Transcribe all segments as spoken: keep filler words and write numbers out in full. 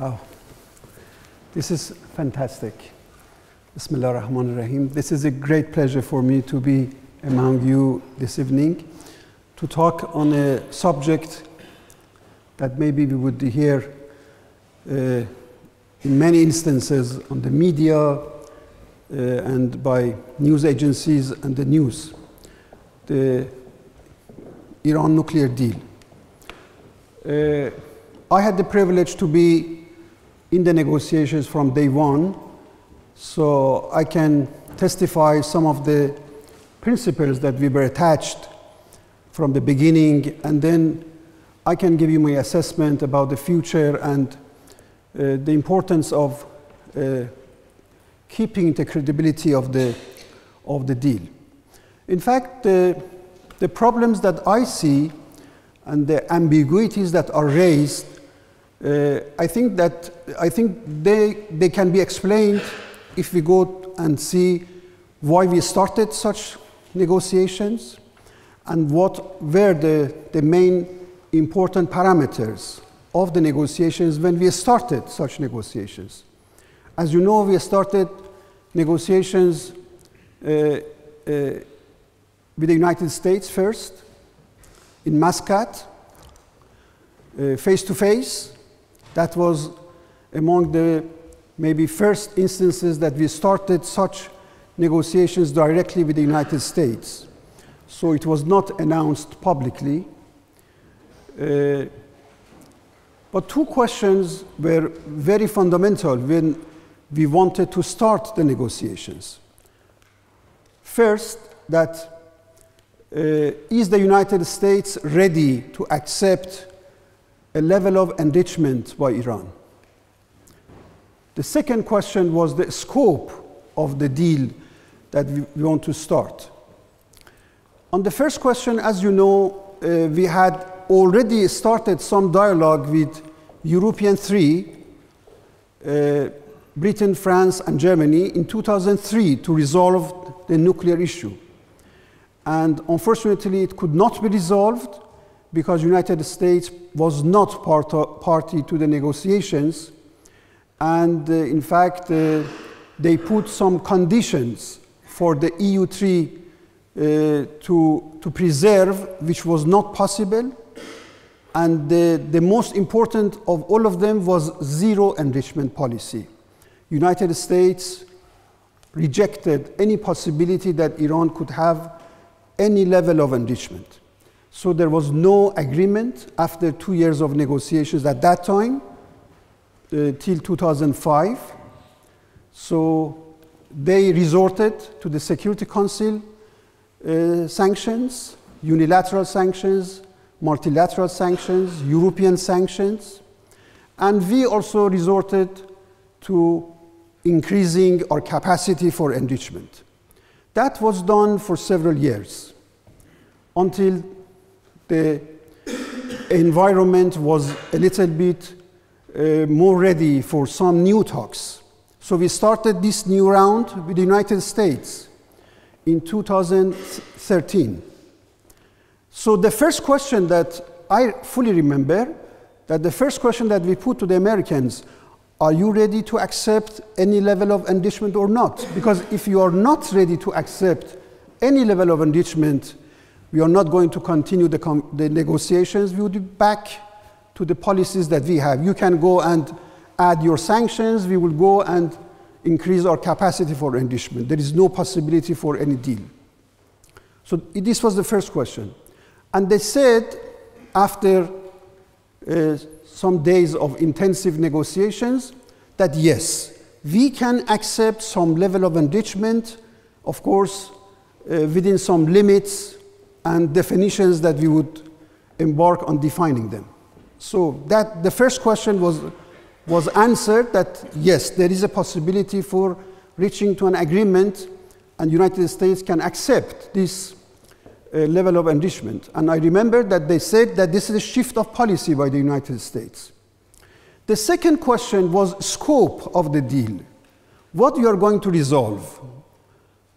Oh, this is fantastic. Bismillahirrahmanirrahim. This is a great pleasure for me to be among you this evening to talk on a subject that maybe we would hear uh, in many instances on the media uh, and by news agencies and the news. The Iran nuclear deal. Uh, I had the privilege to be in the negotiations from day one, so I can testify some of the principles that we were attached from the beginning, and then I can give you my assessment about the future and uh, the importance of uh, keeping the credibility of the, of the deal. In fact, uh, the problems that I see and the ambiguities that are raised, uh, I think that I think they they can be explained if we go and see why we started such negotiations and what were the, the main important parameters of the negotiations when we started such negotiations. As you know, we started negotiations uh, uh, with the United States first, in Muscat, uh, face to face. That was among the maybe first instances that we started such negotiations directly with the United States. So it was not announced publicly. Uh, but two questions were very fundamental when we wanted to start the negotiations. First, that Uh, is the United States ready to accept a level of enrichment by Iran? The second question was the scope of the deal that we, we want to start. On the first question, as you know, uh, we had already started some dialogue with European three, uh, Britain, France, and Germany in two thousand three to resolve the nuclear issue. And unfortunately, it could not be resolved because the United States was not part of, party to the negotiations. And uh, in fact, uh, they put some conditions for the E U three uh, to, to preserve, which was not possible. And the, the most important of all of them was zero enrichment policy. United States rejected any possibility that Iran could have any level of enrichment. So there was no agreement after two years of negotiations at that time, uh, till two thousand five. So they resorted to the Security Council uh, sanctions, unilateral sanctions, multilateral sanctions, European sanctions. And we also resorted to increasing our capacity for enrichment. That was done for several years until the environment was a little bit uh, more ready for some new talks. So we started this new round with the United States in two thousand thirteen. So the first question that I fully remember, that the first question that we put to the Americans, are you ready to accept any level of enrichment or not? Because if you are not ready to accept any level of enrichment, we are not going to continue the, com the negotiations. We will be back to the policies that we have. You can go and add your sanctions. We will go and increase our capacity for enrichment. There is no possibility for any deal. So this was the first question. And they said after uh, some days of intensive negotiations, that yes, we can accept some level of enrichment, of course, uh, within some limits and definitions that we would embark on defining them. So that the first question was, was answered that yes, there is a possibility for reaching to an agreement and United States can accept this Uh, level of enrichment. And I remember that they said that this is a shift of policy by the United States. The second question was scope of the deal. What you are going to resolve?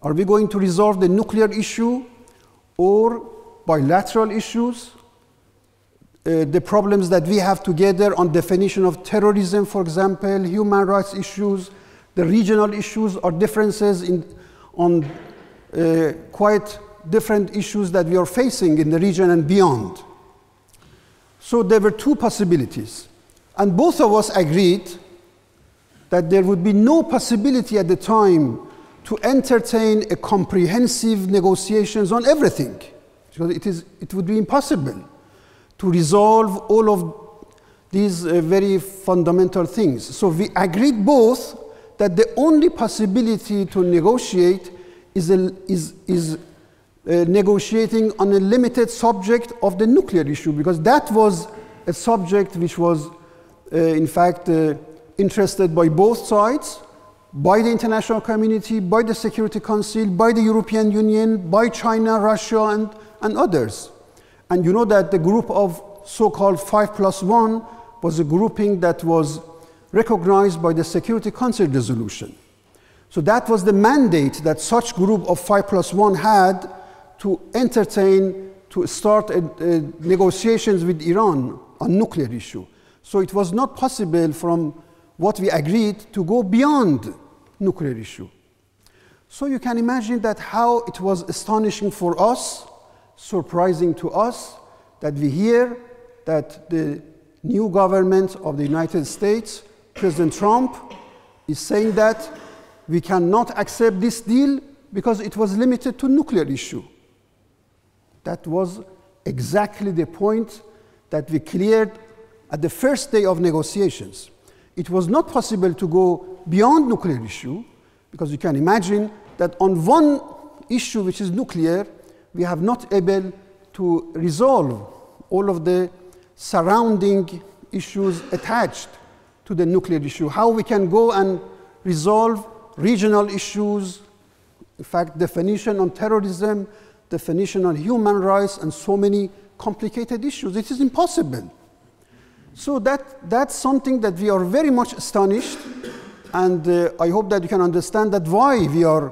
Are we going to resolve the nuclear issue or bilateral issues? Uh, the problems that we have together on definition of terrorism, for example, human rights issues, the regional issues or differences in, on uh, quite different issues that we are facing in the region and beyond. So there were two possibilities. And both of us agreed that there would be no possibility at the time to entertain a comprehensive negotiations on everything, because it, is, it would be impossible to resolve all of these uh, very fundamental things. So we agreed both that the only possibility to negotiate is, a, is, is uh, negotiating on a limited subject of the nuclear issue, because that was a subject which was, uh, in fact, uh, interested by both sides, by the international community, by the Security Council, by the European Union, by China, Russia, and, and others. And you know that the group of so-called five plus one was a grouping that was recognized by the Security Council resolution. So that was the mandate that such group of five plus one had to entertain, to start a, a negotiations with Iran on nuclear issue. So it was not possible from what we agreed to go beyond nuclear issue. So you can imagine that how it was astonishing for us, surprising to us, that we hear that the new government of the United States, President Trump, is saying that we cannot accept this deal because it was limited to nuclear issue. That was exactly the point that we cleared at the first day of negotiations. It was not possible to go beyond nuclear issue, because you can imagine that on one issue, which is nuclear, we have not able to resolve all of the surrounding issues attached to the nuclear issue. How we can go and resolve regional issues, in fact, definition on terrorism, definition on human rights, and so many complicated issues. It is impossible. So that, that's something that we are very much astonished, and uh, I hope that you can understand that why we are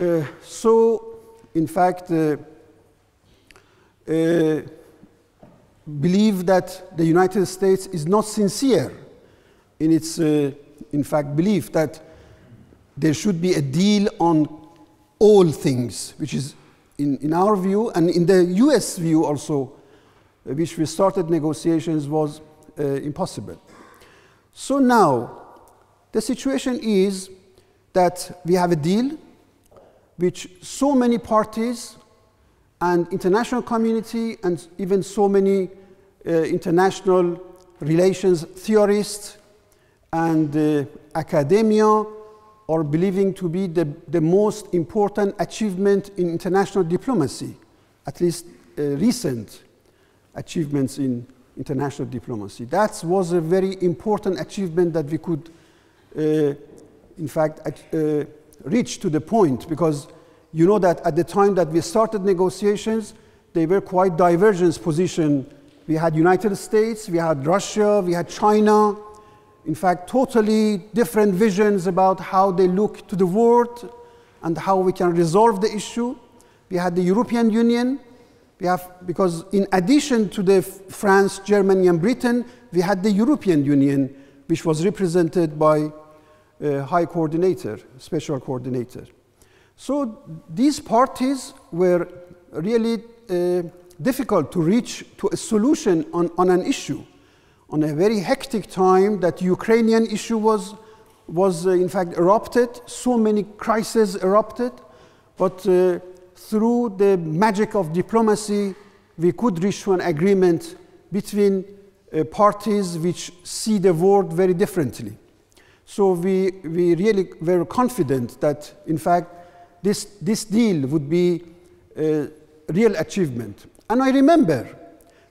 uh, so in fact, uh, uh, believe that the United States is not sincere in its, uh, in fact, belief that there should be a deal on all things, which is, in, in our view, and in the U S view also, uh, which we started negotiations, was uh, impossible. So now, the situation is that we have a deal which so many parties and international community and even so many uh, international relations theorists and uh, academia are believing to be the, the most important achievement in international diplomacy, at least uh, recent achievements in international diplomacy. That was a very important achievement that we could, uh, in fact, uh, reached to the point, because you know that at the time that we started negotiations, they were quite divergent position. We had United States, we had Russia, we had China. In fact, totally different visions about how they look to the world and how we can resolve the issue. We had the European Union. We have, because in addition to the France, Germany, and Britain, we had the European Union, which was represented by Uh, high coordinator, special coordinator. So these parties were really uh, difficult to reach to a solution on, on an issue, on a very hectic time that Ukrainian issue was, was uh, in fact erupted, so many crises erupted, but uh, through the magic of diplomacy, we could reach to an agreement between uh, parties which see the world very differently. So we, we really were confident that, in fact, this, this deal would be a real achievement. And I remember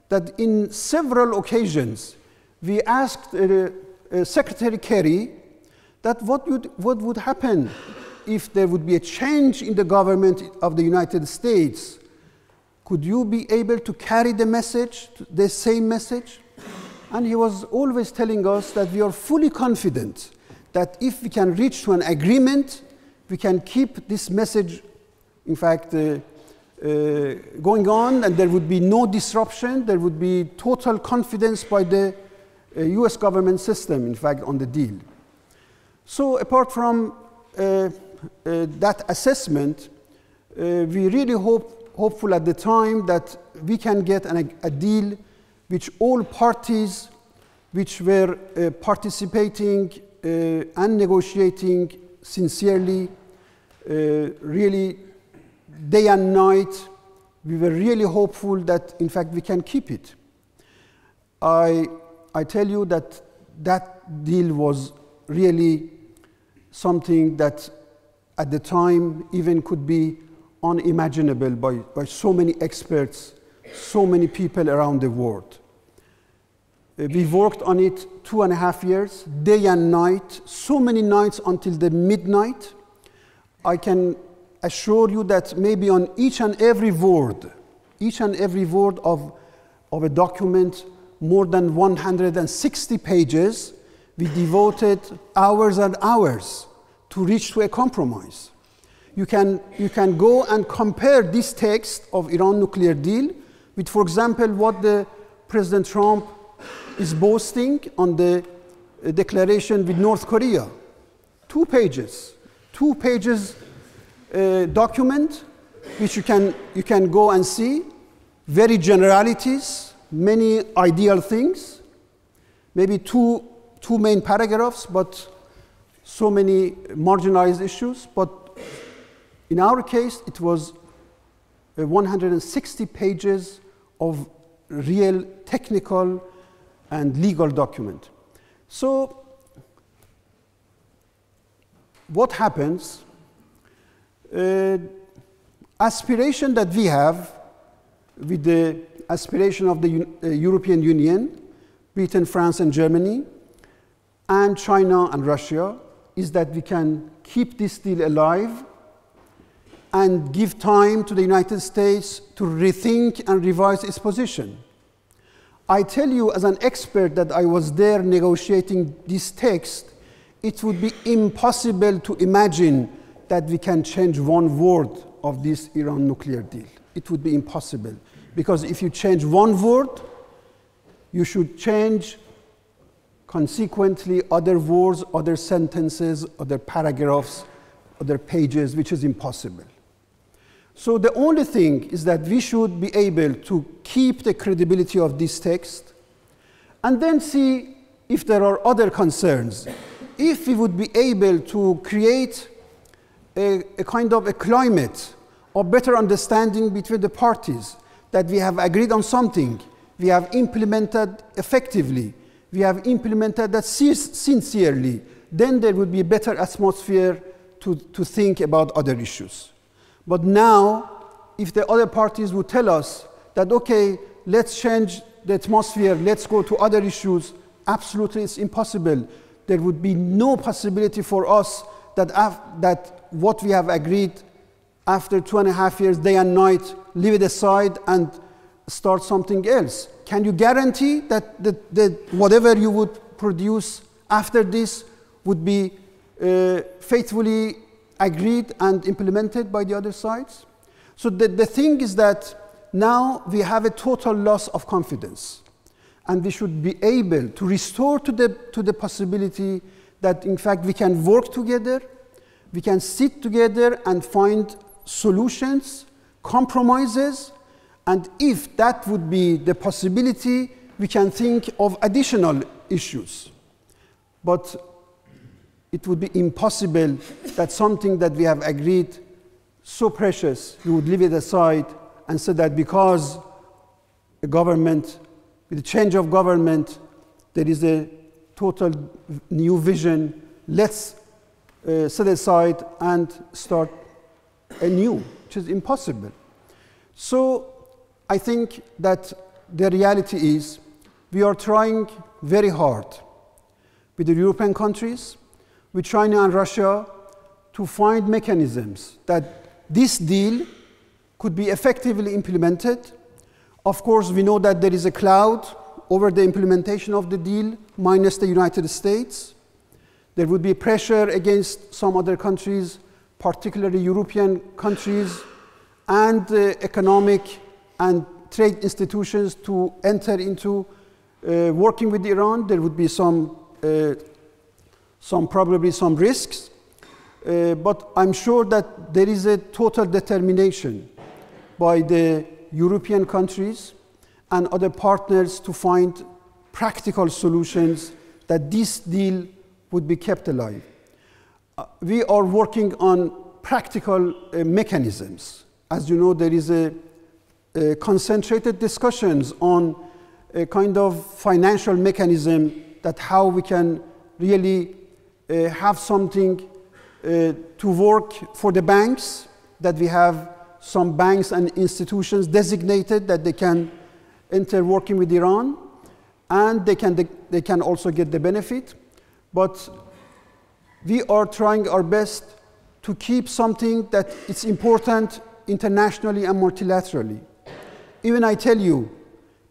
that in several occasions, we asked uh, uh, Secretary Kerry that what would, what would happen if there would be a change in the government of the United States. Could you be able to carry the message, the same message? And he was always telling us that we are fully confident that if we can reach to an agreement, we can keep this message, in fact, uh, uh, going on, and there would be no disruption. There would be total confidence by the uh, U S government system, in fact, on the deal. So apart from uh, uh, that assessment, uh, we really hope, hopeful at the time that we can get an, a deal which all parties which were uh, participating uh, and negotiating sincerely, uh, really day and night, we were really hopeful that, in fact, we can keep it. I, I tell you that that deal was really something that at the time even could be unimaginable by, by so many experts, so many people around the world. Uh, we worked on it two and a half years, day and night, so many nights until the midnight. I can assure you that maybe on each and every word, each and every word of, of a document, more than one hundred sixty pages, we devoted hours and hours to reach to a compromise. You can, you can go and compare this text of Iran nuclear deal with, for example, what the President Trump is boasting on the uh, declaration with North Korea. Two pages, two pages uh, document, which you can, you can go and see. Very generalities, many ideal things, maybe two, two main paragraphs, but so many marginalized issues. But in our case, it was uh, one hundred sixty pages of real technical and legal document. So what happens? Uh, aspiration that we have with the aspiration of the U uh, European Union, Britain, France, and Germany, and China and Russia, is that we can keep this deal alive and give time to the United States to rethink and revise its position. I tell you as an expert that I was there negotiating this text, it would be impossible to imagine that we can change one word of this Iran nuclear deal. It would be impossible. Because if you change one word, you should change consequently other words, other sentences, other paragraphs, other pages, which is impossible. So the only thing is that we should be able to keep the credibility of this text and then see if there are other concerns. If we would be able to create a, a kind of a climate or better understanding between the parties, that we have agreed on something, we have implemented effectively, we have implemented that sincerely, then there would be a better atmosphere to, to think about other issues. But now, if the other parties would tell us that, okay, let's change the atmosphere, let's go to other issues, absolutely it's impossible. There would be no possibility for us that, that what we have agreed after two and a half years, day and night, leave it aside and start something else. Can you guarantee that, that, that whatever you would produce after this would be uh, faithfully agreed and implemented by the other sides? So the, the thing is that now we have a total loss of confidence, and we should be able to restore to the, to the possibility that in fact we can work together, we can sit together and find solutions, compromises, and if that would be the possibility, we can think of additional issues. But it would be impossible that something that we have agreed so precious, we would leave it aside and say that because a government, with the change of government, there is a total new vision, let's uh, set aside and start anew, which is impossible. So I think that the reality is we are trying very hard with the European countries, with China and Russia, to find mechanisms that this deal could be effectively implemented. Of course, we know that there is a cloud over the implementation of the deal, minus the United States. There would be pressure against some other countries, particularly European countries, and uh, economic and trade institutions to enter into uh, working with Iran. There would be some, uh, some probably some risks, uh, but I'm sure that there is a total determination by the European countries and other partners to find practical solutions that this deal would be kept alive. Uh, we are working on practical uh, mechanisms. As you know, there is a, a concentrated discussions on a kind of financial mechanism that how we can really uh, have something uh, to work for the banks, that we have some banks and institutions designated that they can enter working with Iran, and they can, they can also get the benefit. But we are trying our best to keep something that is important internationally and multilaterally. Even I tell you,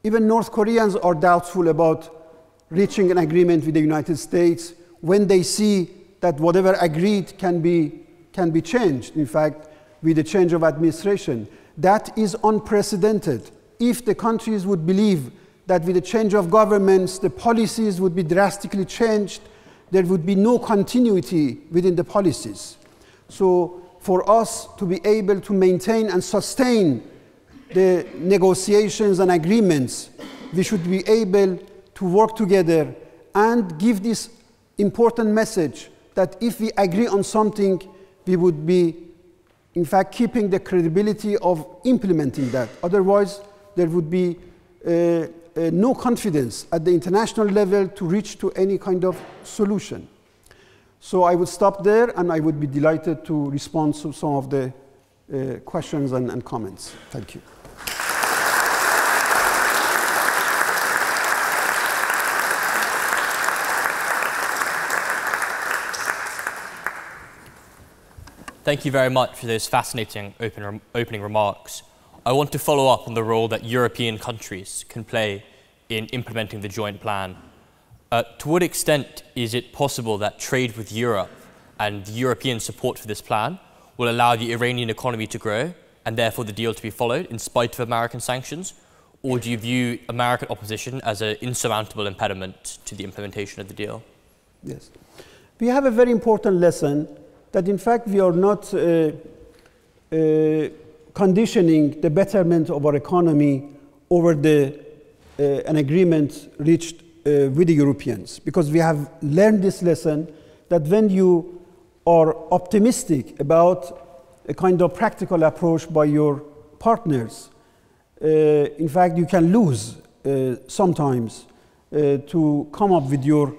even North Koreans are doubtful about reaching an agreement with the United States when they see that whatever agreed can be, can be changed, in fact, with the change of administration. That is unprecedented. If the countries would believe that with the change of governments, the policies would be drastically changed, there would be no continuity within the policies. So for us to be able to maintain and sustain the negotiations and agreements, we should be able to work together and give this important message that if we agree on something, we would be, in fact, keeping the credibility of implementing that. Otherwise, there would be uh, Uh, no confidence at the international level to reach to any kind of solution. So I would stop there, and I would be delighted to respond to some of the uh, questions and, and comments. Thank you. Thank you very much for those fascinating open rem- opening remarks. I want to follow up on the role that European countries can play in implementing the joint plan. Uh, to what extent is it possible that trade with Europe and European support for this plan will allow the Iranian economy to grow and therefore the deal to be followed in spite of American sanctions? Or do you view American opposition as an insurmountable impediment to the implementation of the deal? Yes. We have a very important lesson that in fact we are not uh, uh, conditioning the betterment of our economy over the, uh, an agreement reached uh, with the Europeans. Because we have learned this lesson that when you are optimistic about a kind of practical approach by your partners, uh, in fact, you can lose uh, sometimes uh, to come up with your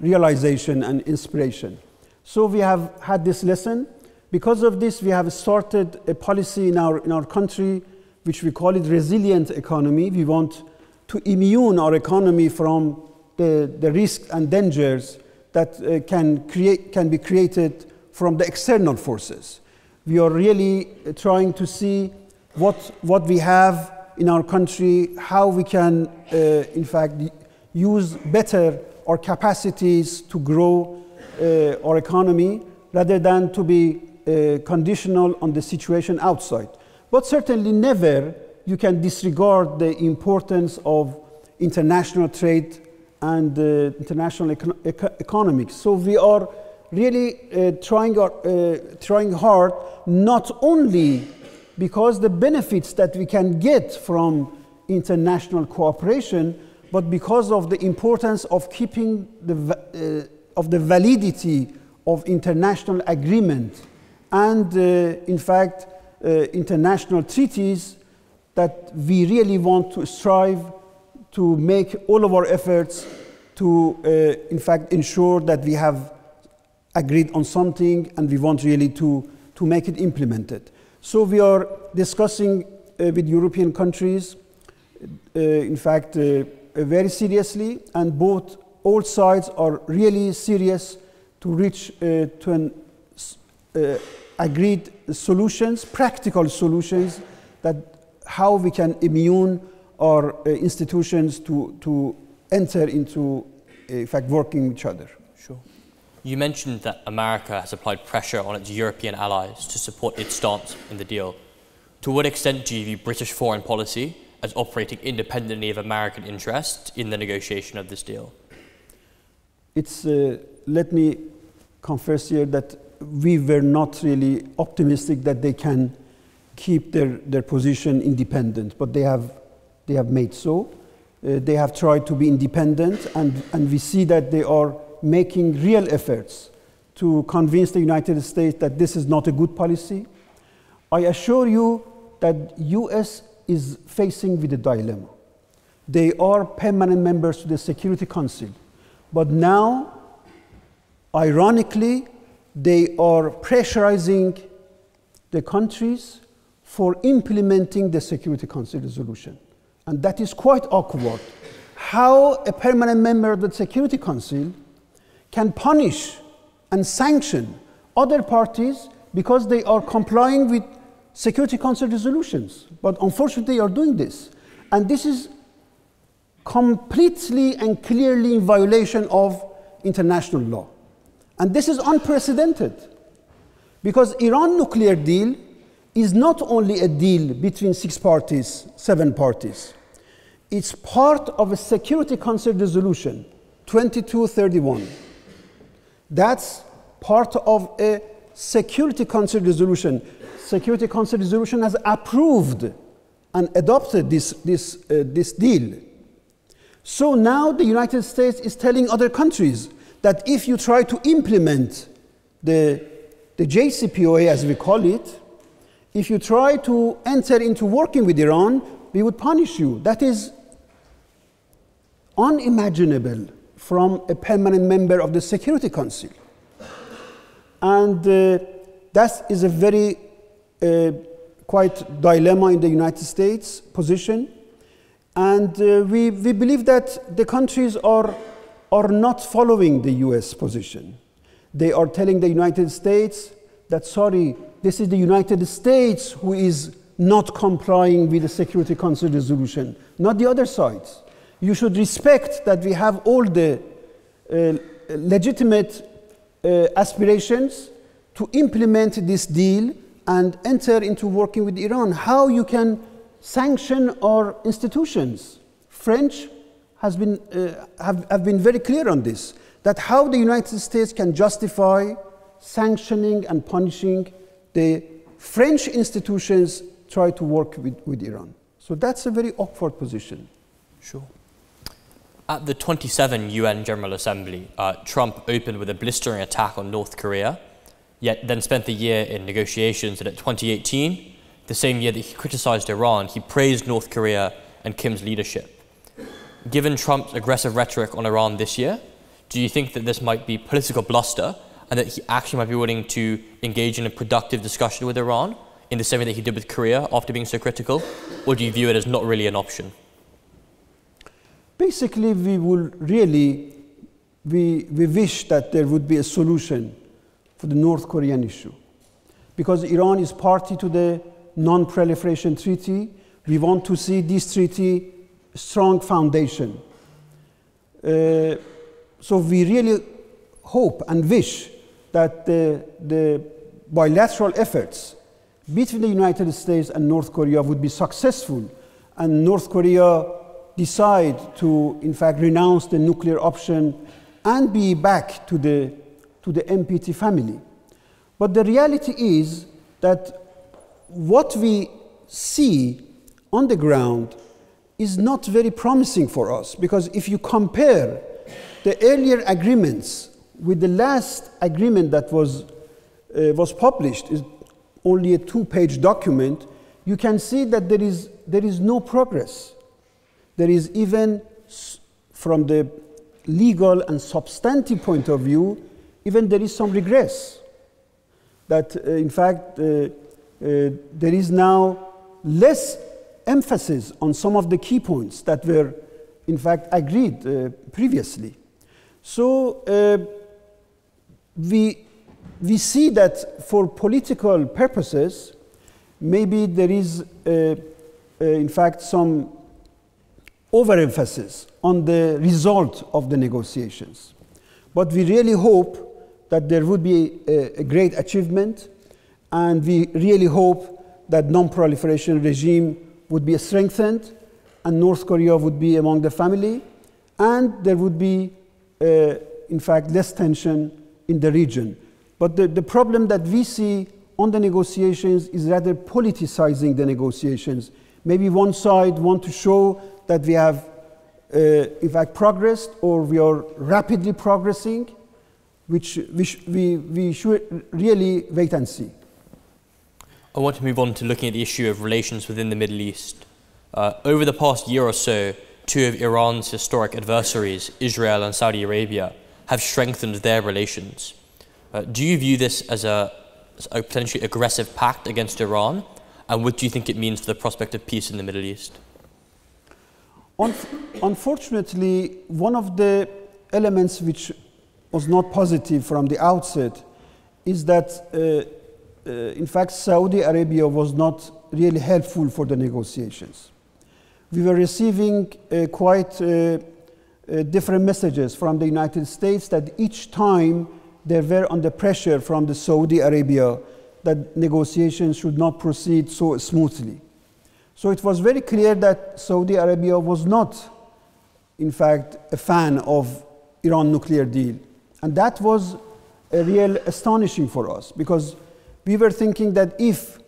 realization and inspiration. So we have had this lesson. Because of this, we have started a policy in our, in our country, which we call it resilient economy. We want to immune our economy from the, the risks and dangers that uh, can, create, can be created from the external forces. We are really uh, trying to see what, what we have in our country, how we can, uh, in fact, use better our capacities to grow uh, our economy, rather than to be Uh, conditional on the situation outside. But certainly never you can disregard the importance of international trade and uh, international econ eco economics. So we are really uh, trying, our, uh, trying hard, not only because the benefits that we can get from international cooperation, but because of the importance of keeping the, uh, of the validity of international agreement and, uh, in fact, uh, international treaties that we really want to strive to make all of our efforts to, uh, in fact, ensure that we have agreed on something and we want really to, to make it implemented. So we are discussing uh, with European countries, uh, in fact, uh, very seriously, and both all sides are really serious to reach uh, to an Uh, agreed solutions, practical solutions, that how we can immune our uh, institutions to, to enter into, uh, in fact, working with each other. Sure. You mentioned that America has applied pressure on its European allies to support its stance in the deal. To what extent do you view British foreign policy as operating independently of American interests in the negotiation of this deal? It's, uh, let me confess here that we were not really optimistic that they can keep their, their position independent, but they have, they have made so. Uh, they have tried to be independent, and, and we see that they are making real efforts to convince the United States that this is not a good policy. I assure you that U S is facing with a dilemma. They are permanent members to the Security Council, but now, ironically, they are pressurizing the countries for implementing the Security Council resolution. And that is quite awkward. How a permanent member of the Security Council can punish and sanction other parties because they are complying with Security Council resolutions. But unfortunately, they are doing this. And this is completely and clearly in violation of international law. And this is unprecedented, because Iran nuclear deal is not only a deal between six parties, seven parties. It's part of a Security Council resolution, twenty-two thirty-one. That's part of a Security Council resolution. Security Council resolution has approved and adopted this, this, uh, this deal. So now the United States is telling other countries that if you try to implement the, the J C P O A, as we call it, if you try to enter into working with Iran, we would punish you. That is unimaginable from a permanent member of the Security Council. And uh, that is a very uh, quite dilemma in the United States position. And uh, we, we believe that the countries are, are not following the U S position. They are telling the United States that, sorry, this is the United States who is not complying with the Security Council resolution, not the other side. You should respect that we have all the uh, legitimate uh, aspirations to implement this deal and enter into working with Iran. How you can sanction our institutions? French has been, uh, have, have been very clear on this, that how the United States can justify sanctioning and punishing the French institutions try to work with, with Iran. So that's a very awkward position. Sure. At the twenty-seventh U N General Assembly, uh, Trump opened with a blistering attack on North Korea, yet then spent the year in negotiations, and at twenty eighteen, the same year that he criticized Iran, he praised North Korea and Kim's leadership. Given Trump's aggressive rhetoric on Iran this year, do you think that this might be political bluster and that he actually might be willing to engage in a productive discussion with Iran in the same way that he did with Korea after being so critical? Or do you view it as not really an option? Basically, we will really, we, we wish that there would be a solution for the North Korean issue. Because Iran is party to the Non-Proliferation Treaty, we want to see this treaty a strong foundation. Uh, so we really hope and wish that the, the bilateral efforts between the United States and North Korea would be successful, and North Korea decide to, in fact, renounce the nuclear option and be back to the, to the N P T family. But the reality is that what we see on the ground is not very promising for us, because if you compare the earlier agreements with the last agreement that was, uh, was published, is only a two-page document, you can see that there is, there is no progress. There is even, from the legal and substantive point of view, even there is some regress. That, uh, in fact, uh, uh, there is now less emphasis on some of the key points that were, in fact, agreed uh, previously. So, uh, We, we see that for political purposes, maybe there is, uh, uh, in fact, some overemphasis on the result of the negotiations. But we really hope that there would be a, a great achievement, and we really hope that non-proliferation regime would be strengthened and North Korea would be among the family, and there would be, uh, in fact, less tension in the region. But the, the problem that we see on the negotiations is rather politicizing the negotiations. Maybe one side wants to show that we have, uh, in fact, progressed, or we are rapidly progressing, which we, sh we, we should really wait and see. I want to move on to looking at the issue of relations within the Middle East. Uh, over the past year or so, two of Iran's historic adversaries, Israel and Saudi Arabia, have strengthened their relations. Uh, do you view this as a, as a potentially aggressive pact against Iran? And what do you think it means for the prospect of peace in the Middle East? Unf unfortunately, one of the elements which was not positive from the outset is that, uh, uh, in fact, Saudi Arabia was not really helpful for the negotiations. We were receiving uh, quite uh, uh, different messages from the United States that each time they were under pressure from the Saudi Arabia that negotiations should not proceed so smoothly. So it was very clear that Saudi Arabia was not, in fact, a fan of Iran nuclear deal. And that was a real astonishing for us, because we were thinking that if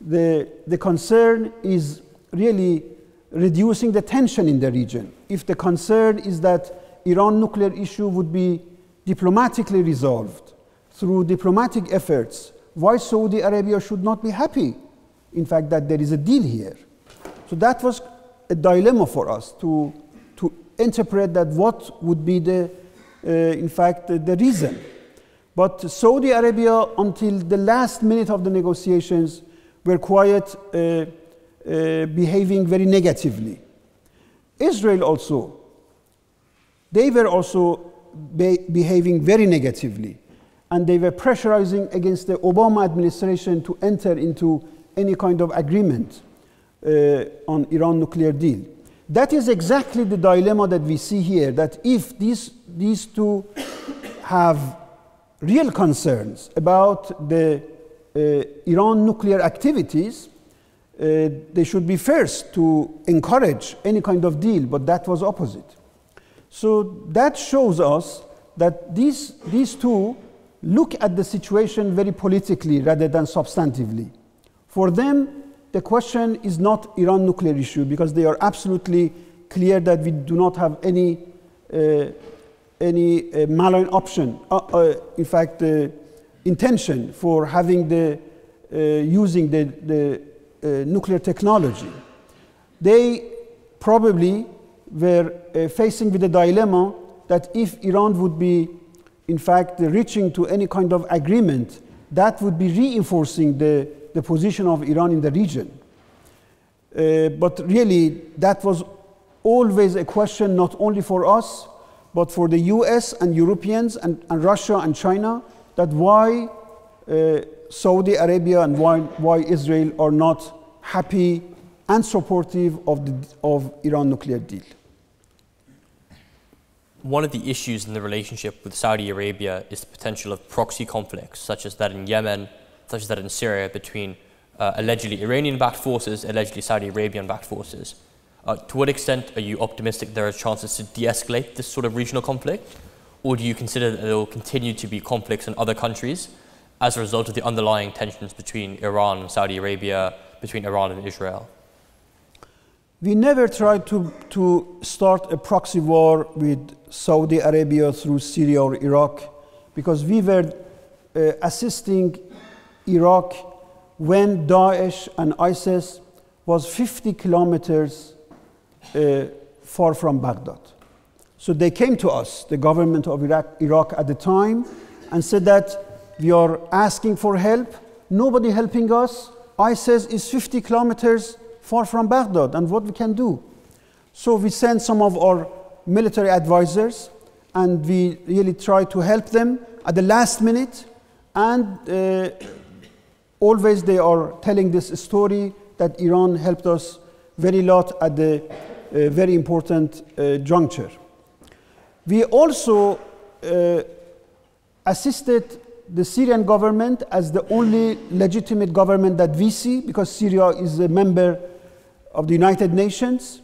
the, the concern is really reducing the tension in the region, if the concern is that Iran nuclear issue would be diplomatically resolved through diplomatic efforts, why Saudi Arabia should not be happy, in fact, that there is a deal here. So that was a dilemma for us to, to interpret that what would be the, uh, in fact, the, the reason. But Saudi Arabia, until the last minute of the negotiations, were quite uh, uh, behaving very negatively. Israel also, they were also be behaving very negatively. And they were pressurizing against the Obama administration to enter into any kind of agreement uh, on Iran nuclear deal. That is exactly the dilemma that we see here, that if these, these two have real concerns about the uh, Iran nuclear activities, uh, they should be first to encourage any kind of deal, but that was opposite. So that shows us that these, these two look at the situation very politically rather than substantively. For them, the question is not Iran nuclear issue, because they are absolutely clear that we do not have any, uh, any uh, malign option, uh, uh, in fact, uh, intention for having the, uh, using the, the uh, nuclear technology. They probably were uh, facing with a dilemma that if Iran would be, in fact, the reaching to any kind of agreement, that would be reinforcing the, the position of Iran in the region. Uh, but really, that was always a question not only for us, but for the U S and Europeans and, and Russia and China, that why uh, Saudi Arabia and why, why Israel are not happy and supportive of the of Iran nuclear deal. One of the issues in the relationship with Saudi Arabia is the potential of proxy conflicts, such as that in Yemen, such as that in Syria, between uh, allegedly Iranian-backed forces, allegedly Saudi Arabian-backed forces. Uh, to what extent are you optimistic there are chances to de-escalate this sort of regional conflict? Or do you consider that there will continue to be conflicts in other countries as a result of the underlying tensions between Iran and Saudi Arabia, between Iran and Israel? We never tried to, to start a proxy war with Saudi Arabia through Syria or Iraq, because we were uh, assisting Iraq when Daesh and ISIS was fifty kilometers uh, far from Baghdad. So they came to us, the government of Iraq, Iraq at the time, and said that we are asking for help, nobody helping us, ISIS is fifty kilometers far from Baghdad, and what we can do. So we sent some of our military advisors, and we really try to help them at the last minute, and uh, always they are telling this story that Iran helped us very lot at the uh, very important uh, juncture. We also uh, assisted the Syrian government as the only legitimate government that we see, because Syria is a member of the United Nations,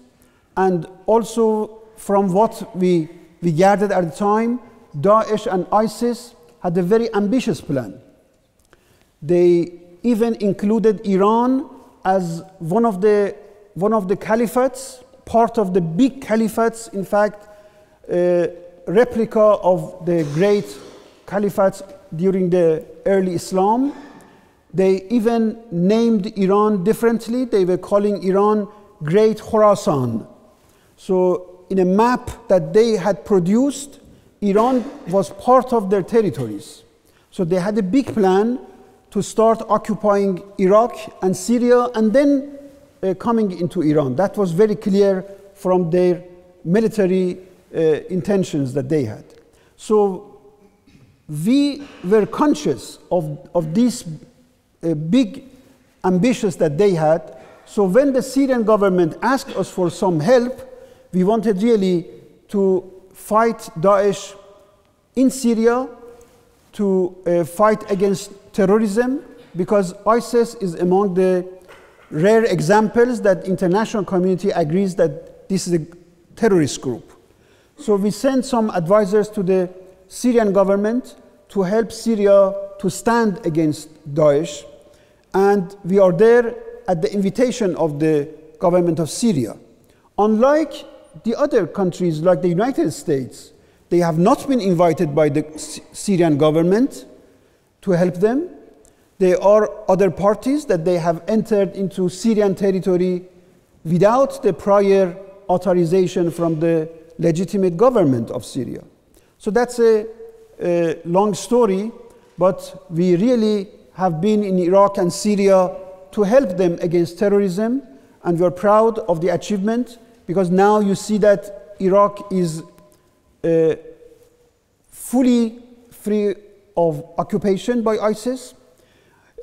and also from what we, we gathered at the time, Daesh and ISIS had a very ambitious plan. They even included Iran as one of the, one of the caliphates, part of the big caliphates, in fact, uh, replica of the great caliphates during the early Islam. They even named Iran differently. They were calling Iran Great Khurasan. So in a map that they had produced, Iran was part of their territories. So they had a big plan to start occupying Iraq and Syria and then uh, coming into Iran. That was very clear from their military uh, intentions that they had. So we were conscious of, of these uh, big ambitions that they had. So when the Syrian government asked us for some help, we wanted really to fight Daesh in Syria, to uh, fight against terrorism, because ISIS is among the rare examples that international community agrees that this is a terrorist group. So we sent some advisors to the Syrian government to help Syria to stand against Daesh, and we are there at the invitation of the government of Syria. Unlike the other countries like the United States, they have not been invited by the Syrian government to help them. There are other parties that they have entered into Syrian territory without the prior authorization from the legitimate government of Syria. So that's a, a long story, but we really have been in Iraq and Syria to help them against terrorism, and we're proud of the achievement, because now you see that Iraq is uh, fully free of occupation by ISIS.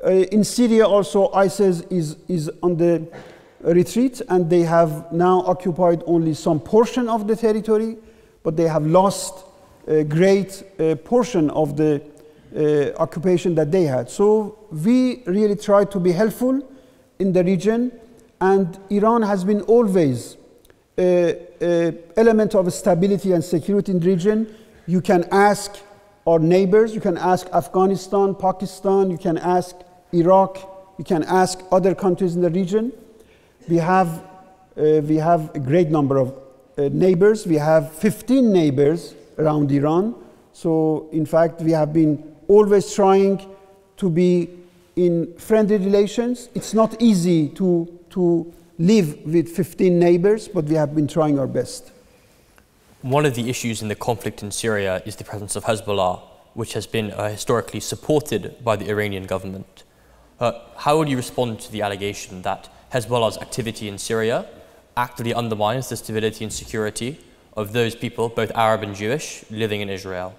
Uh, in Syria also, ISIS is, is on the retreat, and they have now occupied only some portion of the territory, but they have lost a great uh, portion of the Uh, occupation that they had. So we really tried to be helpful in the region, and Iran has been always an element of stability and security in the region. You can ask our neighbors, you can ask Afghanistan, Pakistan, you can ask Iraq, you can ask other countries in the region. We have, uh, we have a great number of uh, neighbors. We have fifteen neighbors around Iran. So in fact, we have been always trying to be in friendly relations. It's not easy to, to live with fifteen neighbors, but we have been trying our best. One of the issues in the conflict in Syria is the presence of Hezbollah, which has been uh, historically supported by the Iranian government. Uh, how would you respond to the allegation that Hezbollah's activity in Syria actively undermines the stability and security of those people, both Arab and Jewish, living in Israel?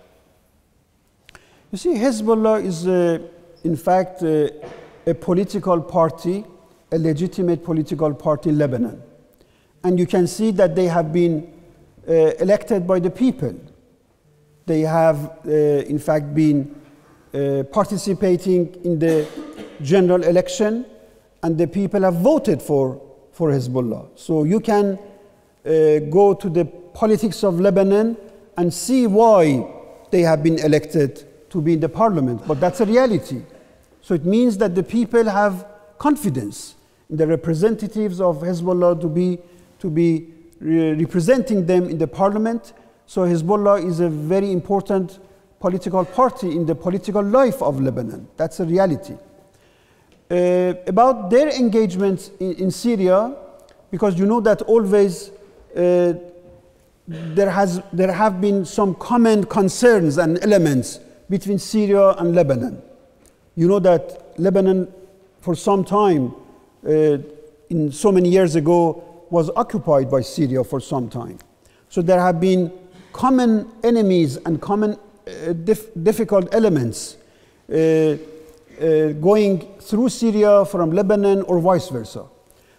You see, Hezbollah is, uh, in fact, uh, a political party, a legitimate political party in Lebanon. And you can see that they have been uh, elected by the people. They have, uh, in fact, been uh, participating in the general election, and the people have voted for, for Hezbollah. So you can uh, go to the politics of Lebanon and see why they have been elected to be in the parliament, but that's a reality. So it means that the people have confidence in the representatives of Hezbollah to be, to be re representing them in the parliament. So Hezbollah is a very important political party in the political life of Lebanon. That's a reality. Uh, about their engagements in, in Syria, because you know that always uh, there, has, there have been some common concerns and elements between Syria and Lebanon. You know that Lebanon, for some time, uh, in so many years ago, was occupied by Syria for some time. So there have been common enemies and common uh, dif difficult elements uh, uh, going through Syria from Lebanon or vice versa.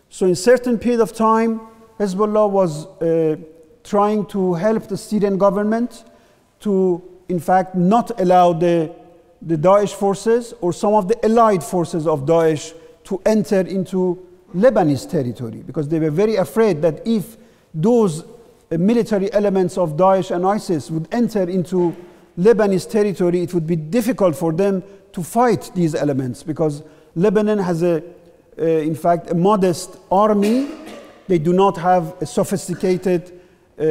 So in a certain period of time, Hezbollah was uh, trying to help the Syrian government to in fact, not allow the the Daesh forces or some of the allied forces of Daesh to enter into Lebanese territory, because they were very afraid that if those military elements of Daesh and ISIS would enter into Lebanese territory, it would be difficult for them to fight these elements, because Lebanon has a, uh, in fact, a modest army. They do not have a sophisticated, uh,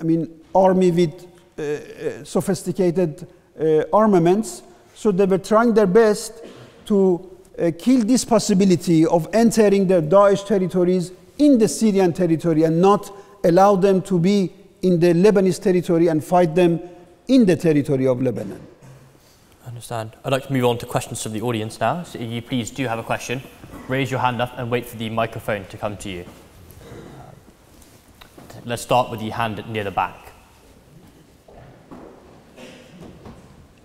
I mean, army with uh, sophisticated uh, armaments. So they were trying their best to uh, kill this possibility of entering the Daesh territories in the Syrian territory and not allow them to be in the Lebanese territory and fight them in the territory of Lebanon. I understand. I'd like to move on to questions from the audience now. So if you please do have a question, raise your hand up and wait for the microphone to come to you. Let's start with the hand near the back.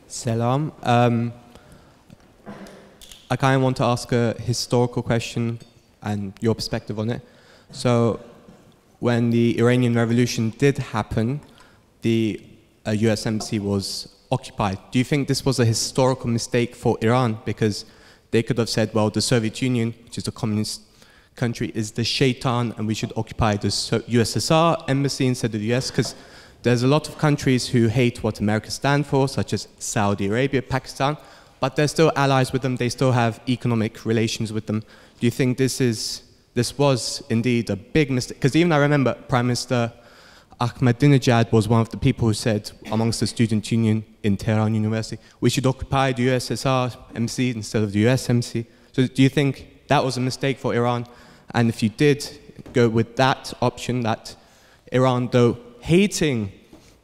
Salam. Um, I kind of want to ask a historical question and your perspective on it. So when the Iranian Revolution did happen, the uh, U S embassy was occupied. Do you think this was a historical mistake for Iran? Because they could have said, well, the Soviet Union, which is a communist country, is the shaitan, and we should occupy the U S S R embassy instead of the U S, because there's a lot of countries who hate what America stands for, such as Saudi Arabia, Pakistan, but they're still allies with them, they still have economic relations with them. Do you think this is, this was indeed a big mistake? Because even I remember Prime Minister Ahmadinejad was one of the people who said, amongst the student union in Tehran University, we should occupy the U S S R embassy instead of the U S embassy. So do you think that was a mistake for Iran? And if you did go with that option, that Iran, though hating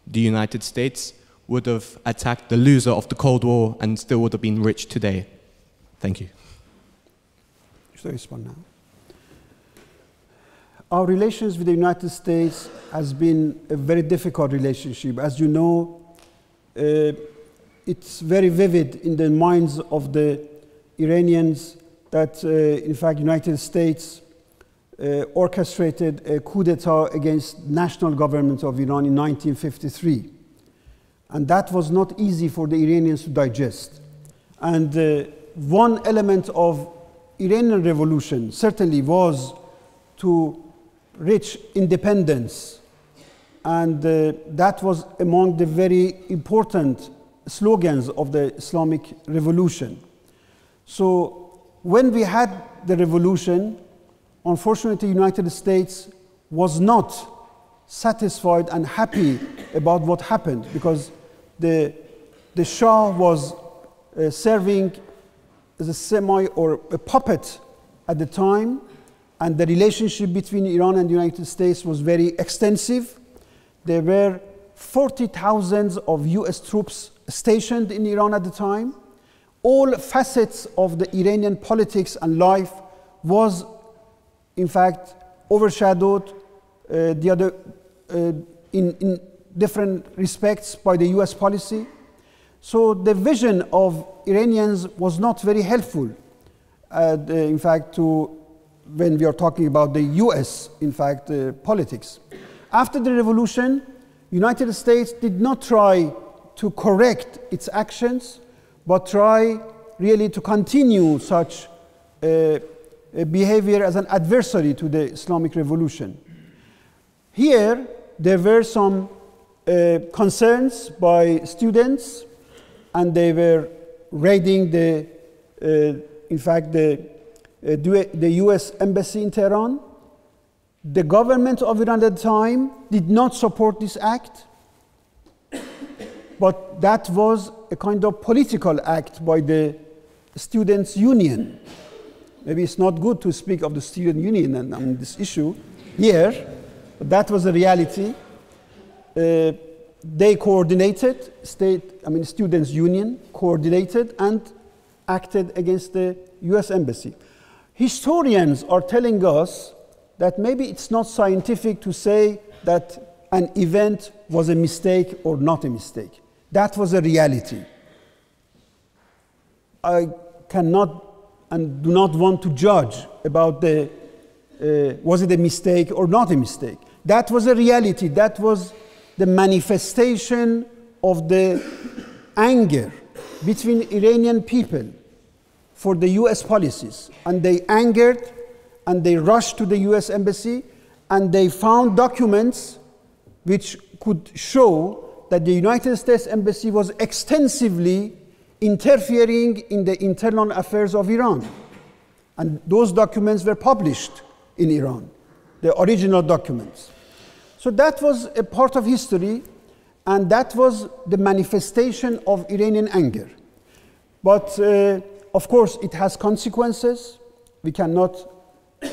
the United States, would have attacked the loser of the Cold War and still would have been rich today. Thank you. Should I respond now? Our relations with the United States has been a very difficult relationship. As you know, uh, it's very vivid in the minds of the Iranians that, uh, in fact, United States uh, orchestrated a coup d'etat against national government of Iran in nineteen fifty-three. And that was not easy for the Iranians to digest. And uh, one element of Iranian revolution certainly was to reach independence. And uh, that was among the very important slogans of the Islamic Revolution. So, when we had the revolution, unfortunately, the United States was not satisfied and happy about what happened, because the, the Shah was uh, serving as a semi or a puppet at the time, and the relationship between Iran and the United States was very extensive. There were forty thousand of U S troops stationed in Iran at the time. All facets of the Iranian politics and life was, in fact, overshadowed uh, the other, uh, in, in different respects by the U S policy. So the vision of Iranians was not very helpful, uh, the, in fact, to when we are talking about the U S, in fact, uh, politics. After the revolution, United States did not try to correct its actions, but try really to continue such uh, behavior as an adversary to the Islamic Revolution. Here, there were some uh, concerns by students, and they were raiding the, uh, in fact, the, uh, the U S embassy in Tehran. The government of Iran at the time did not support this act, but that was a kind of political act by the students' union. Maybe it's not good to speak of the student union and on this issue here, but that was a reality. Uh, they coordinated, state, I mean, students' union coordinated and acted against the U S embassy. Historians are telling us that maybe it's not scientific to say that an event was a mistake or not a mistake. That was a reality. I cannot and do not want to judge about the, uh, was it a mistake or not a mistake. That was a reality. That was the manifestation of the anger between Iranian people for the U S policies, and they angered, and they rushed to the U S embassy, and they found documents which could show that the United States embassy was extensively interfering in the internal affairs of Iran. And those documents were published in Iran, the original documents. So that was a part of history, and that was the manifestation of Iranian anger. But uh, of course it has consequences. We cannot Uh,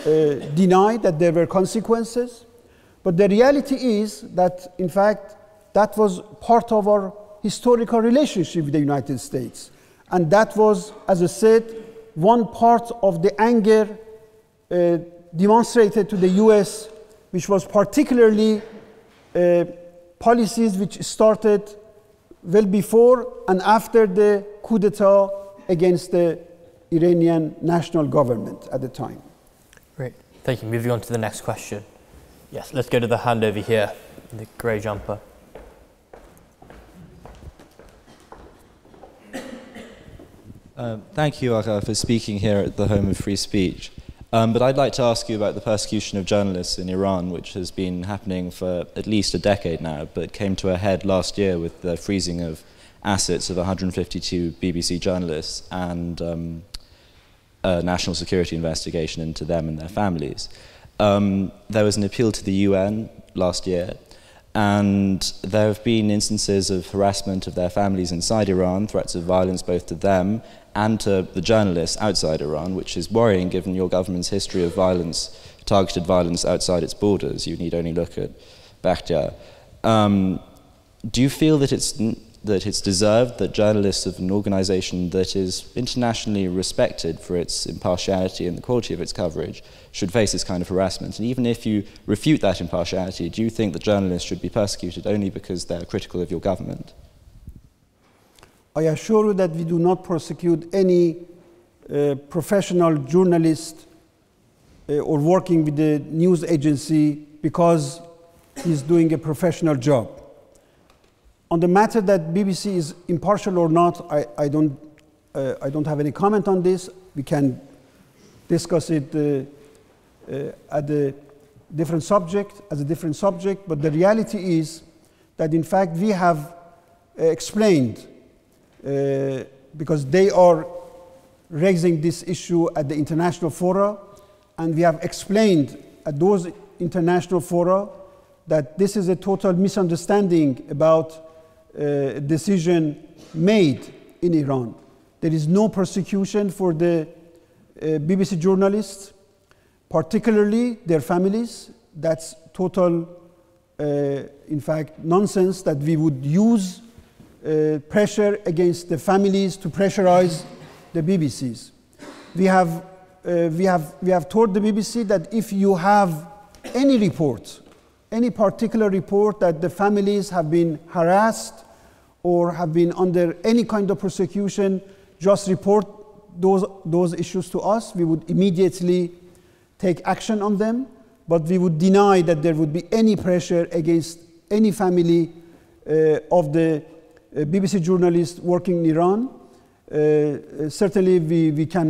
deny that there were consequences, but the reality is that, in fact, that was part of our historical relationship with the United States, and that was, as I said, one part of the anger uh, demonstrated to the U S, which was particularly uh, policies which started well before and after the coup d'etat against the Iranian national government at the time. Great. Thank you. Moving on to the next question. Yes, let's go to the hand over here, the grey jumper. Um, thank you, Aga, for speaking here at the home of free speech. Um, but I'd like to ask you about the persecution of journalists in Iran, which has been happening for at least a decade now, but came to a head last year with the freezing of assets of one hundred fifty-two B B C journalists and Um, a national security investigation into them and their families. Um, there was an appeal to the U N last year, and there have been instances of harassment of their families inside Iran, threats of violence both to them and to the journalists outside Iran, which is worrying given your government's history of violence, targeted violence outside its borders. You need only look at Bakhtiar. Um, do you feel that it's that it's deserved that journalists of an organisation that is internationally respected for its impartiality and the quality of its coverage should face this kind of harassment? And even if you refute that impartiality, do you think that journalists should be persecuted only because they are critical of your government? I assure you that we do not prosecute any uh, professional journalist uh, or working with the news agency because he's doing a professional job. On the matter that B B C is impartial or not, I, I, don't, uh, I don't have any comment on this. We can discuss it uh, uh, at a different subject, as a different subject, but the reality is that, in fact, we have uh, explained, uh, because they are raising this issue at the international fora, and we have explained at those international fora that this is a total misunderstanding about Uh, decision made in Iran. There is no persecution for the uh, B B C journalists, particularly their families. That's total, uh, in fact, nonsense that we would use uh, pressure against the families to pressurize the B B Cs. We have, uh, we have, we have told the B B C that if you have any report, any particular report that the families have been harassed or have been under any kind of persecution, just report those, those issues to us. We would immediately take action on them, but we would deny that there would be any pressure against any family uh, of the uh, B B C journalists working in Iran. Uh, certainly we, we can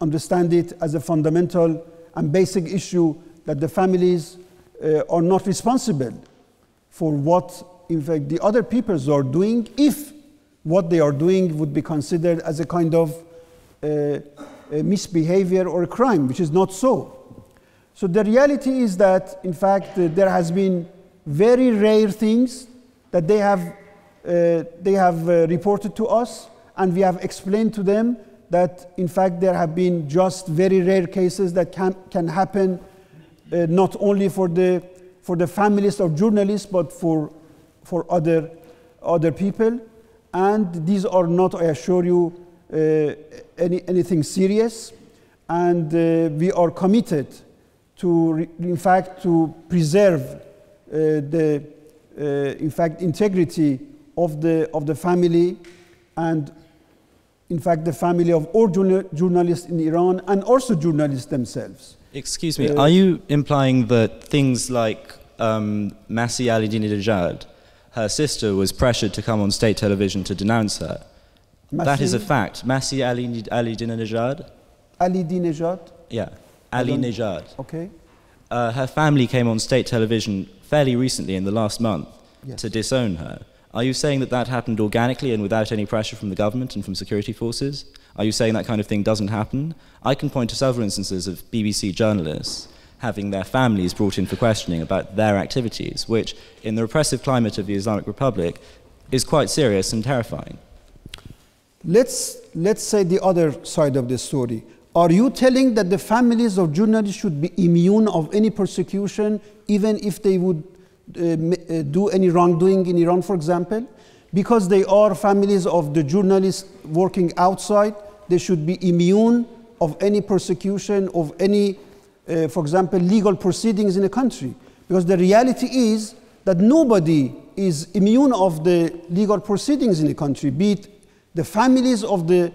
understand it as a fundamental and basic issue that the families Uh, are not responsible for what, in fact, the other peoples are doing, if what they are doing would be considered as a kind of uh, a misbehavior or a crime, which is not so. So the reality is that, in fact, uh, there has been very rare things that they have, uh, they have uh, reported to us, and we have explained to them that, in fact, there have been just very rare cases that can, can happen Uh, not only for the for the families of journalists, but for for other other people, and these are not, I assure you, uh, any anything serious, and uh, we are committed to, re in fact, to preserve uh, the uh, in fact integrity of the of the family, and in fact the family of all journal journalists in Iran, and also journalists themselves. Excuse me, uh, are you implying that things like um, Masih Alinejad, her sister was pressured to come on state television to denounce her? Masih, that is a fact. Masih Alinejad. Alinejad? Yeah, Alinejad. Okay. Uh, her family came on state television fairly recently in the last month yes. to disown her. Are you saying that that happened organically and without any pressure from the government and from security forces? Are you saying that kind of thing doesn't happen? I can point to several instances of B B C journalists having their families brought in for questioning about their activities, which, in the repressive climate of the Islamic Republic, is quite serious and terrifying. Let's, let's say the other side of the story. Are you telling that the families of journalists should be immune of any persecution, even if they would uh, do any wrongdoing in Iran, for example? Because they are families of the journalists working outside, they should be immune of any persecution, of any, uh, for example, legal proceedings in a country. Because the reality is that nobody is immune of the legal proceedings in a country, be it the families of the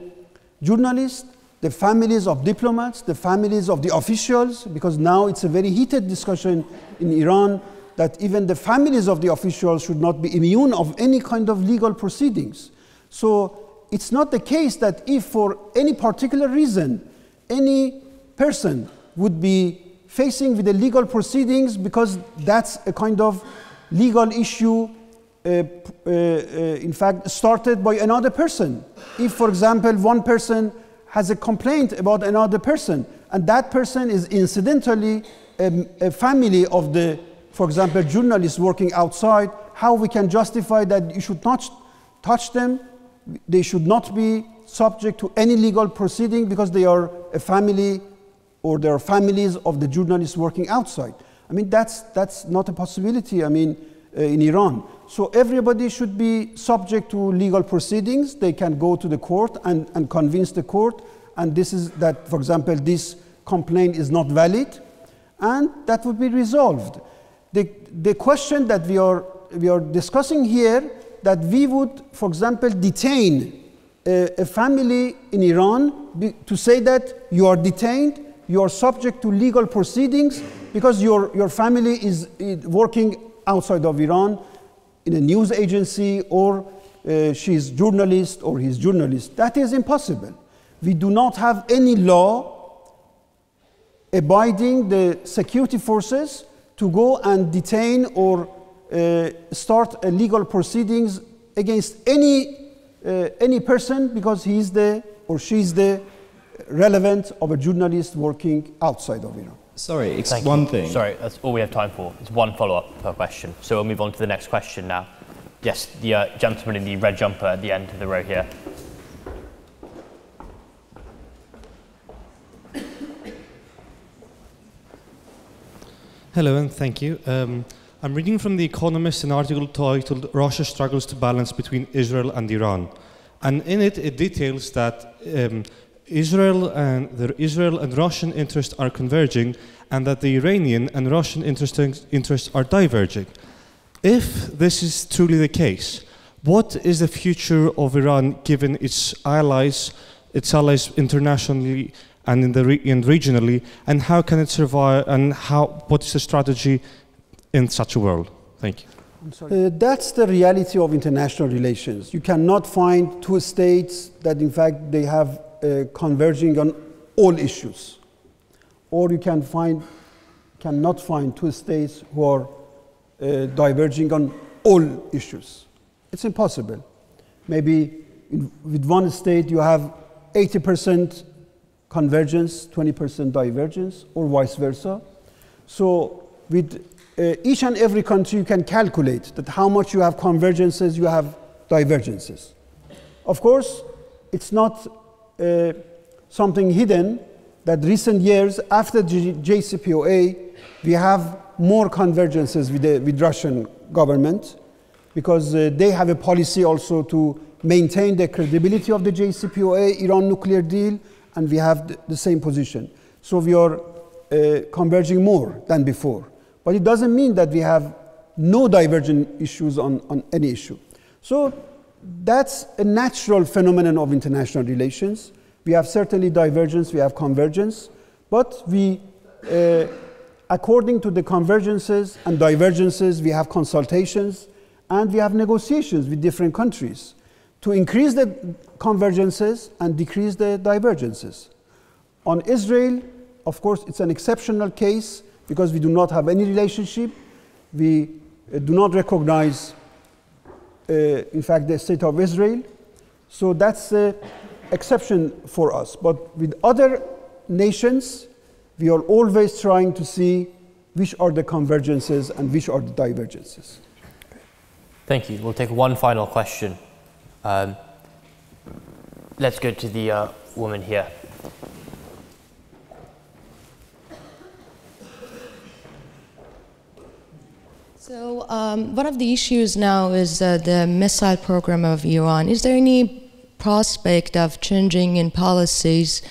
journalists, the families of diplomats, the families of the officials, because now it's a very heated discussion in Iran that even the families of the officials should not be immune of any kind of legal proceedings. So it's not the case that if for any particular reason, any person would be facing with the legal proceedings because that's a kind of legal issue Uh, uh, uh, in fact started by another person. If, for example, one person has a complaint about another person and that person is incidentally um, a family of the, for example, journalists working outside, how we can justify that you should not touch them, they should not be subject to any legal proceeding because they are a family or they are families of the journalists working outside. I mean, that's, that's not a possibility, I mean, uh, in Iran. So everybody should be subject to legal proceedings. They can go to the court and, and convince the court. And this is that, for example, this complaint is not valid. And that would be resolved. The, the question that we are, we are discussing here, that we would, for example, detain a, a family in Iran be, to say that you are detained, you are subject to legal proceedings because your, your family is working outside of Iran, in a news agency, or uh, she's journalist or he's journalist. That is impossible. We do not have any law abiding the security forces to go and detain or uh, start a legal proceedings against any, uh, any person because he's the or she's the relevant of a journalist working outside of Iran. Sorry, it's Thank one you. thing. Sorry, that's all we have time for. It's one follow-up per question. So we'll move on to the next question now. Yes, the uh, gentleman in the red jumper at the end of the row here. Hello, and thank you. Um, I'm reading from The Economist an article titled "Russia Struggles to Balance Between Israel and Iran." And in it, it details that um, Israel and the Israel and Russian interests are converging, and that the Iranian and Russian interests are diverging. If this is truly the case, what is the future of Iran given its allies, its allies internationally and in the re and regionally, and how can it survive? And how? What is the strategy in such a world? Thank you. I'm sorry. Uh, that's the reality of international relations. You cannot find two states that, in fact, they have. Uh, converging on all issues, or you can find cannot find two states who are uh, diverging on all issues. It's impossible. Maybe in, with one state you have eighty percent convergence, twenty percent divergence, or vice versa. So with uh, each and every country you can calculate that how much you have convergences, you have divergences. Of course, it's not Uh, something hidden that recent years after J C P O A we have more convergences with the with Russian government because uh, they have a policy also to maintain the credibility of the J C P O A, Iran nuclear deal, and we have th the same position. So we are uh, converging more than before. But it doesn't mean that we have no divergent issues on, on any issue. So that's a natural phenomenon of international relations. We have certainly divergence, we have convergence, but we, uh, according to the convergences and divergences, we have consultations and we have negotiations with different countries. to increase the convergences and decrease the divergences. On Israel, of course, it's an exceptional case because we do not have any relationship. We uh, do not recognize, uh, in fact, the state of Israel. So that's an exception for us. But with other nations, we are always trying to see which are the convergences and which are the divergences. Thank you. We'll take one final question. Um, let's go to the uh, woman here. So um, one of the issues now is uh, the missile program of Iran. Is there any prospect of changing in policies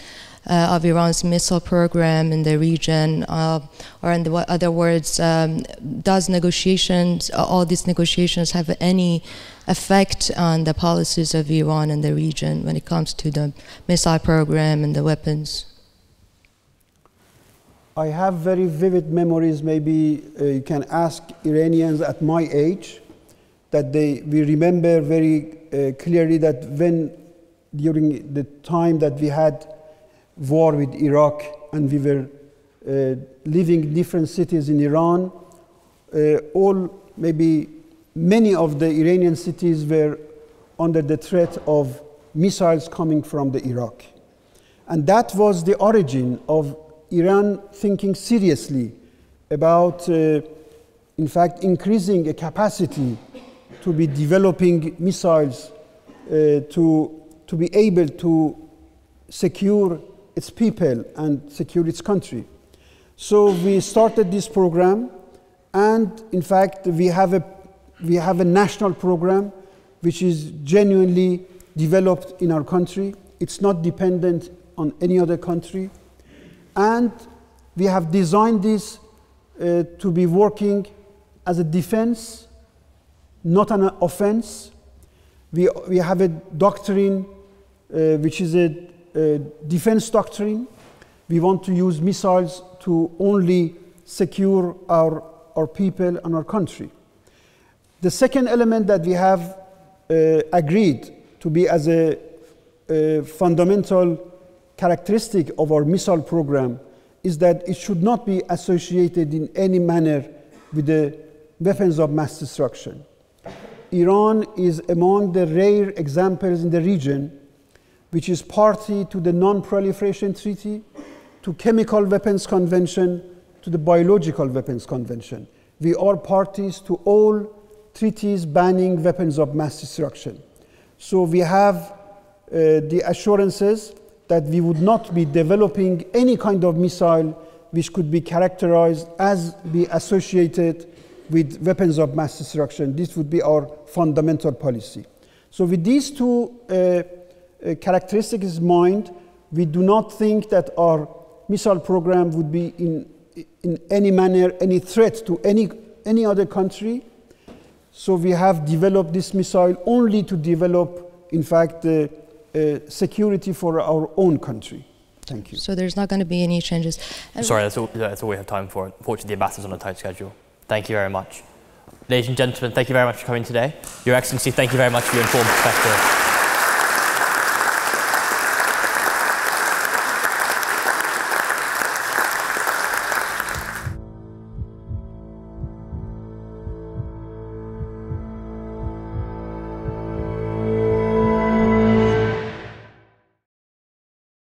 uh, of Iran's missile program in the region? Uh, or in the w other words, um, does negotiations, all these negotiations have any effect on the policies of Iran and the region when it comes to the missile program and the weapons? I have very vivid memories, maybe uh, you can ask Iranians at my age, that they, we remember very uh, clearly that when, during the time that we had war with Iraq and we were uh, leaving different cities in Iran, uh, all, maybe many of the Iranian cities were under the threat of missiles coming from the Iraq. And that was the origin of Iran thinking seriously about, uh, in fact, increasing a capacity to be developing missiles uh, to, to be able to secure its people and secure its country. So we started this program, and in fact, we have a, we have a national program which is genuinely developed in our country. It's not dependent on any other country. And we have designed this uh, to be working as a defense, not an offense. We, we have a doctrine uh, which is a, a defense doctrine. We want to use missiles to only secure our, our people and our country. The second element that we have uh, agreed to be as a, a fundamental characteristic of our missile program is that it should not be associated in any manner with the weapons of mass destruction. Iran is among the rare examples in the region which is party to the Non-Proliferation Treaty, to Chemical Weapons Convention, to the Biological Weapons Convention. We are parties to all treaties banning weapons of mass destruction. So we have uh, the assurances that we would not be developing any kind of missile which could be characterized as be associated with weapons of mass destruction. This would be our fundamental policy. So with these two uh, uh, characteristics in mind, we do not think that our missile program would be in, in any manner any threat to any, any other country. So we have developed this missile only to develop, in fact, uh, Uh, security for our own country. Thank you. So there's not going to be any changes. And Sorry, that's all, that's all we have time for. Unfortunately, the ambassador's on a tight schedule. Thank you very much. Ladies and gentlemen, thank you very much for coming today. Your Excellency, thank you very much for your informed perspective.